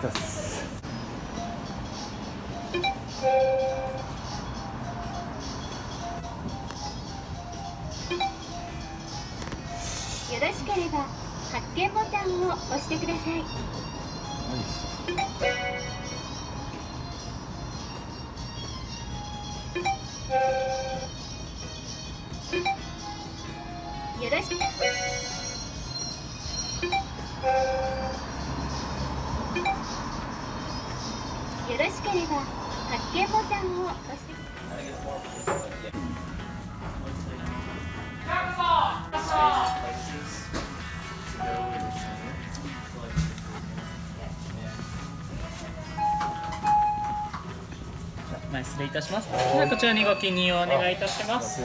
りがとうございます。よろしければ発見ボタンを押してください。よろしく。よろしければ発見ボタンを押してください。前失礼いたします。ではこちらにご記入をお願いいたします。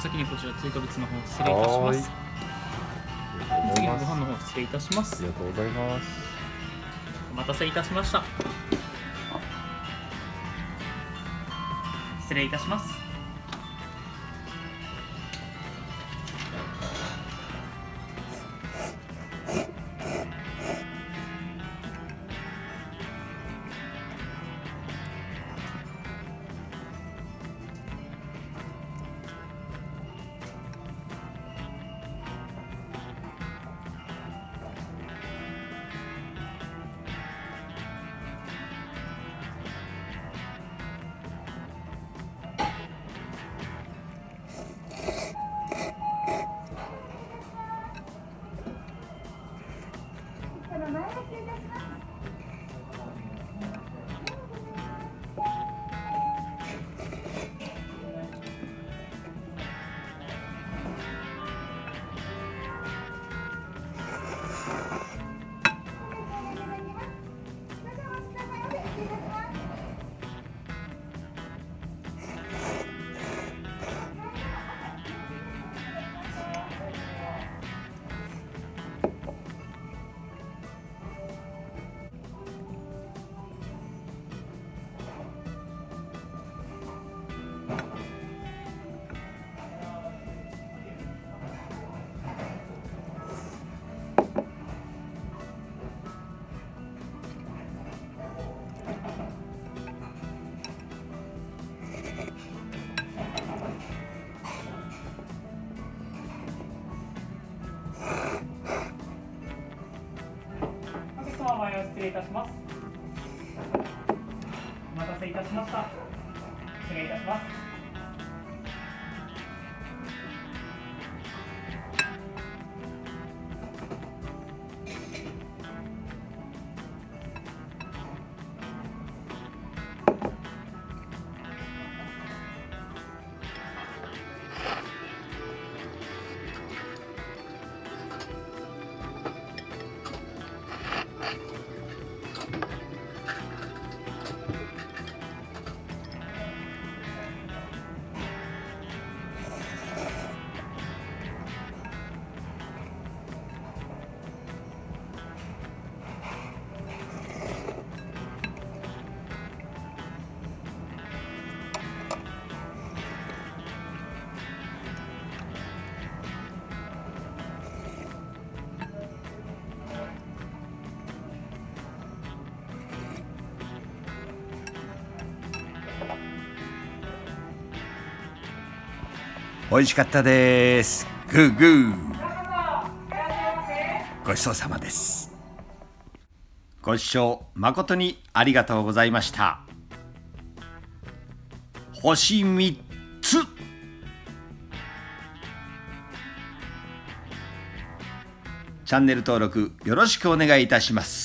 先にこちら追加物の方失礼いたします。次のご飯の方失礼いたします。ありがとうございます。お待たせいたしました。失礼いたします。失礼いたします。お待たせいたしました。失礼いたします。美味しかったです。グーグー。ごちそうさまです。ご視聴誠にありがとうございました。星3つ。チャンネル登録よろしくお願いいたします。